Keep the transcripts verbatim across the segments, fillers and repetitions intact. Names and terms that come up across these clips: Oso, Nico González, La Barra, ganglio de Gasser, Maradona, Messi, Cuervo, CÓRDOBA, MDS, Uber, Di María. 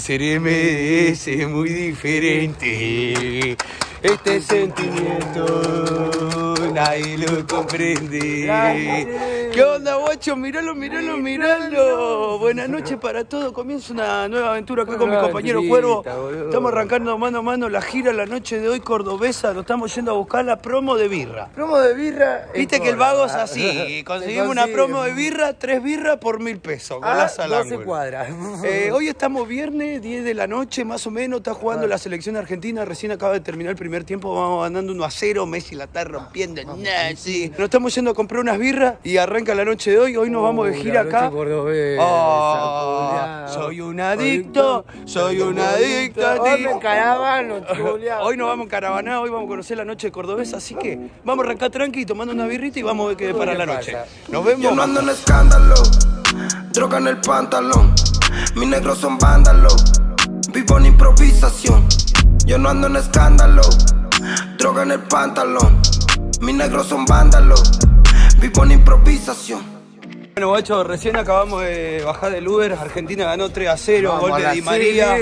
ser M D S es muy diferente. Este sentimiento nadie lo comprende. ¿Qué onda, guacho? Míralo, míralo, míralo. Buenas noches para todos. Comienza una nueva aventura acá con mi compañero Cuervo. Estamos arrancando mano a mano la gira la noche de hoy cordobesa. Nos estamos yendo a buscar la promo de birra. Promo de birra. Viste que el vago es así. Conseguimos una promo de birra, tres birras por mil pesos. Golazo, no se cuadra. Eh, hoy estamos viernes, diez de la noche más o menos. Está jugando la selección argentina. Recién acaba de terminar el primer tiempo. Vamos ganando uno a cero. Messi la está rompiendo. Messi. Nos estamos yendo a comprar unas birras y arranca la noche de hoy. Hoy nos uh, vamos de gira acá. Oh, soy un adicto, soy un adicto. Hoy me encaravano, hoy nos vamos encaravanados, hoy vamos a conocer la noche cordobesa, así que vamos a arrancar tranqui tomando una birrita y vamos a ver qué depara la noche. Nos vemos. Yo no ando en escándalo, droga en el pantalón, mis negros son vándalos, vivo en improvisación. Yo no ando en escándalo, droga en el pantalón, mis negros son vándalos, vivo en improvisación. Bueno, guacho, recién acabamos de bajar del Uber. Argentina ganó tres a cero, gol de Di María,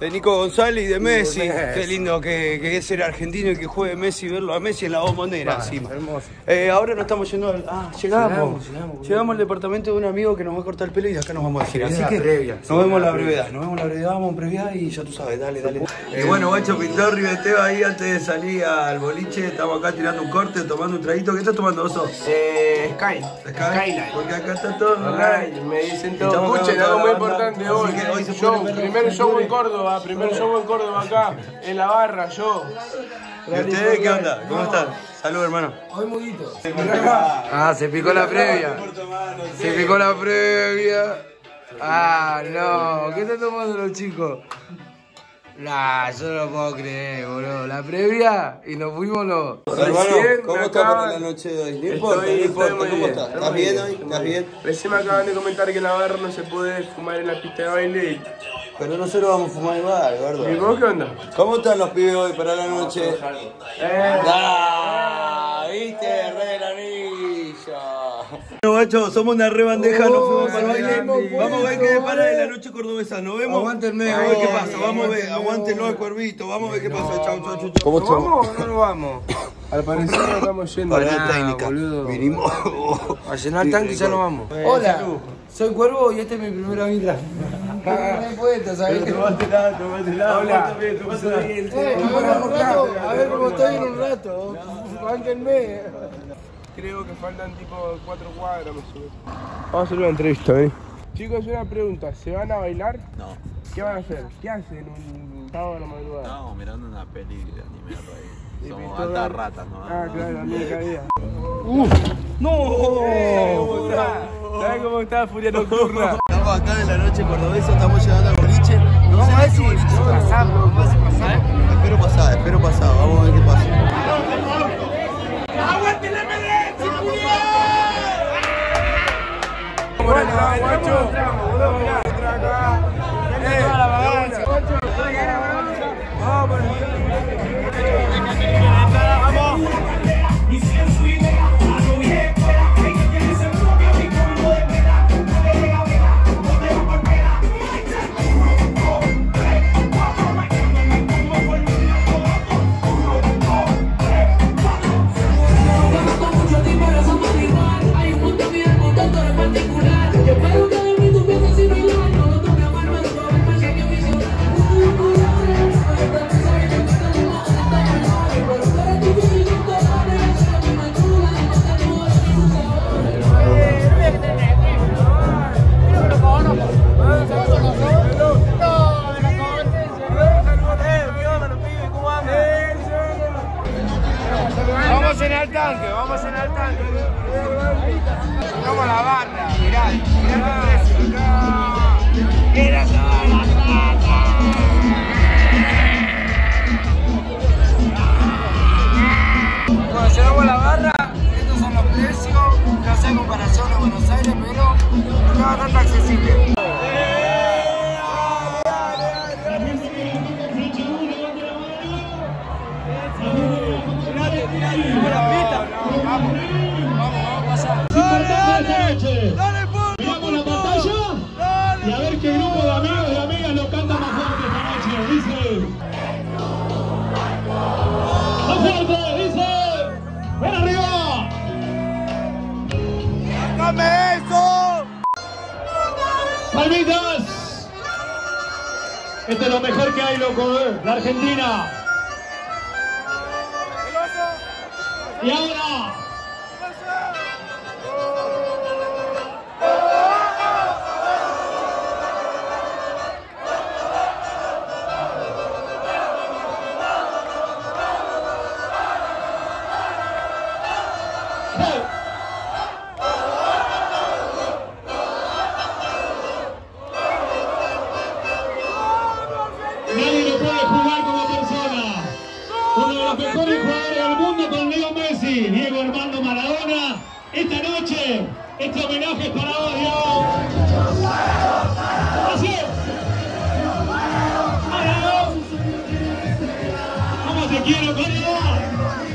de Nico González y de Messi. Qué lindo que, que es ser argentino y que juegue Messi, verlo a Messi en la bombonera encima. Eh, ahora nos estamos yendo al... Ah, llegamos. Llegamos, llegamos, llegamos al departamento de un amigo que nos va a cortar el pelo y de acá nos vamos a girar. Así que previa, nos vemos la brevedad, nos vemos la brevedad, vamos en brevedad y ya tú sabes, dale, dale. Y eh, bueno, guacho, Pintor Ribeteo ahí antes de salir al boliche. Estamos acá tirando un corte, tomando un traguito. ¿Qué estás tomando, oso? Eh, Sky. Sky. Skyline. Porque acá está todo online, me dicen todo. Escuchen, algo muy importante hoy. Hoy show, primer show en Córdoba, primer show en Córdoba acá, en La Barra, yo. ¿Y ustedes qué onda? ¿Cómo están? Salud, hermano. Hoy mudito. Ah, se picó la previa. Se picó la previa. Ah, no. ¿Qué están tomando los chicos? Nah, yo no lo puedo creer, boludo. La previa y nos fuimos los. Hermano, ¿cómo estás para la noche de hoy? No importa, no importa, ¿cómo estás? ¿Estás bien hoy? ¿Estás bien? Recién me acaban de comentar que en La Barra no se puede fumar en la pista de baile y... Pero nosotros vamos a fumar igual, gordo. ¿Y vos qué onda? ¿Cómo están los pibes hoy para la noche? Eh. ¡Ah! ¿Viste? ¡Re del anillo! Bueno, guacho, somos una re bandeja, oh, nos fuimos para el baile. Grande, vamos a ver qué depara de la noche cordobesa. Nos vemos. Aguántenme, a ver qué pasa. Vamos a ver, aguántenlo al Cuervito. Vamos a ver qué pasa. Chau, chau, chau, chau. ¿Cómo estamos? ¿Vamos o no nos vamos? Al parecer no estamos yendo. Para la técnica, vinimos a llenar el tanque y ya nos vamos. Hola, soy Cuervo y esta es mi primera birra. No me cuesta, ¿sabes? Tomátela, tomátela. Hola. A ver cómo estoy en un rato. Bánquenme. Creo que faltan tipo cuatro cuadras. Vamos a hacer una entrevista, ¿eh? Chicos, una pregunta. ¿Se van a bailar? No. ¿Qué van a hacer? ¿Qué hacen un sábado de la madrugada? Estamos mirando una peli de anime ahí. Somos altas ratas, ¿no? Ah, claro, no me caía. ¡Uf! ¡No! ¿Sabes cómo está Furia Nocturna? Acá de la noche cordobesa, estamos llegando al boliche. No, no sé a si boliche no, pasá, no, no, no, pasar. Espero pasar, espero pasar, vamos a ver qué pasa. ¡Aguante la M D S, Julián! Bueno, guacho, vamos a entrar acá. ¡Eh, la balanza! ¡Vamos, vamos! ¡Dale, dale, dale! ¡Dale, puto! Brasil. Más fuerte, dice. ¡Ven arriba! ¡Sácame eso! ¡Palmitas! Este es lo mejor que hay, loco, ¿eh? La Argentina. Y ahora... Nadie lo puede jugar como persona. Uno de los mejores jugadores del mundo con Leo Messi, Diego Armando Maradona. Esta noche, este homenaje es para vos, Diego. Así es. Maradona. ¿Cómo te quiero, Cuervo?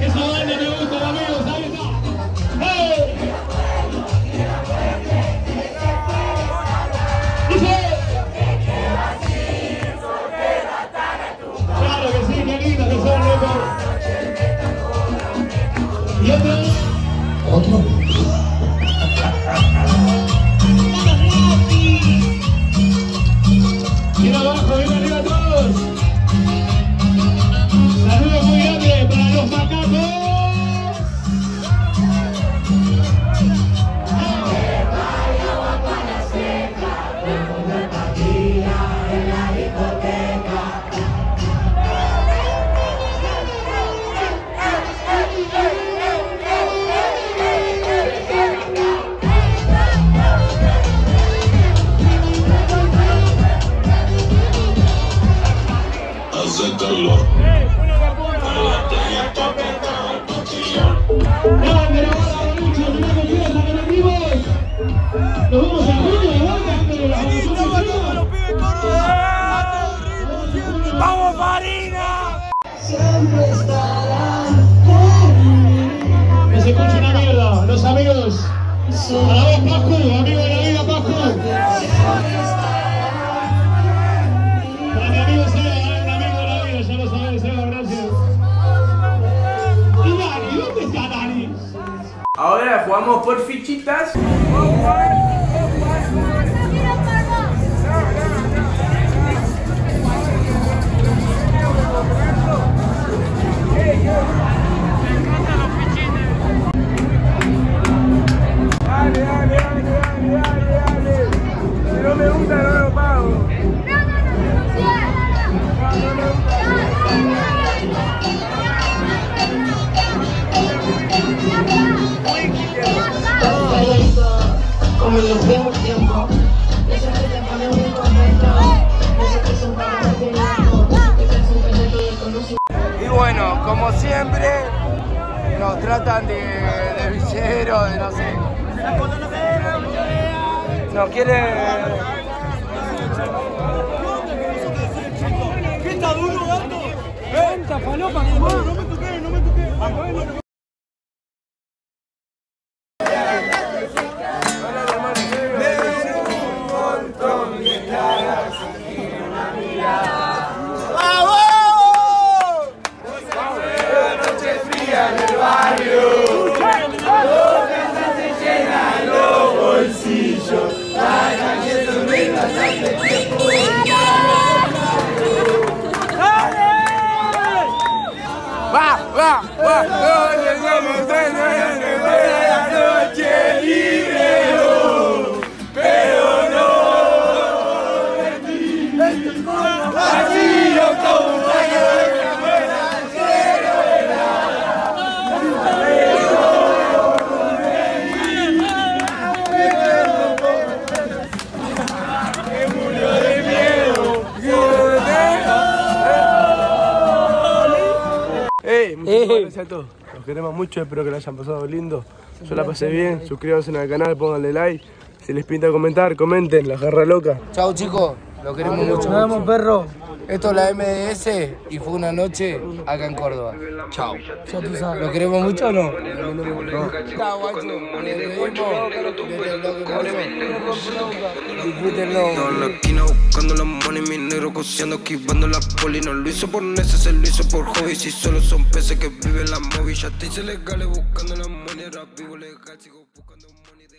Esa banda me gusta, amigos. Ahí está. ¡Hey! Otro. Bien abajo, bien arriba todos. Saludos muy grandes para los macacos. Que se escuche una mierda, los amigos. Para vos, Pascu, amigo de la vida, Pascu. Para mi amigo Seba, un amigo de la vida, ya lo sabés, Seba, gracias. Y Dani, ¿dónde está Dani? Ahora jugamos por fichitas. Y bueno, como siempre, nos tratan de, de villeros, de no sé. Nos quieren... ¿Qué está duro, gato? ¡Venta, falopa! ¡No me toques, no me toques! A todos. Los queremos mucho, espero que lo hayan pasado lindo. Yo la pasé bien, suscríbanse al canal, pónganle like. Si les pinta comentar, comenten, la jarra loca. Chau chicos, lo queremos mucho. Nos vemos, perro. Esto es la M D S y fue una noche acá en Córdoba. Chao. ¿Lo queremos mucho o no? No, no, no. Chao, guacho. Le pedimos. Buscando la money, mi negro cociendo, esquivando la poli. No lo hizo por neces, se lo hizo por hobby. Si solo son peces que viven la móvil. Ya te hice legales buscando la money, ahora vivo legal, sigo buscando money.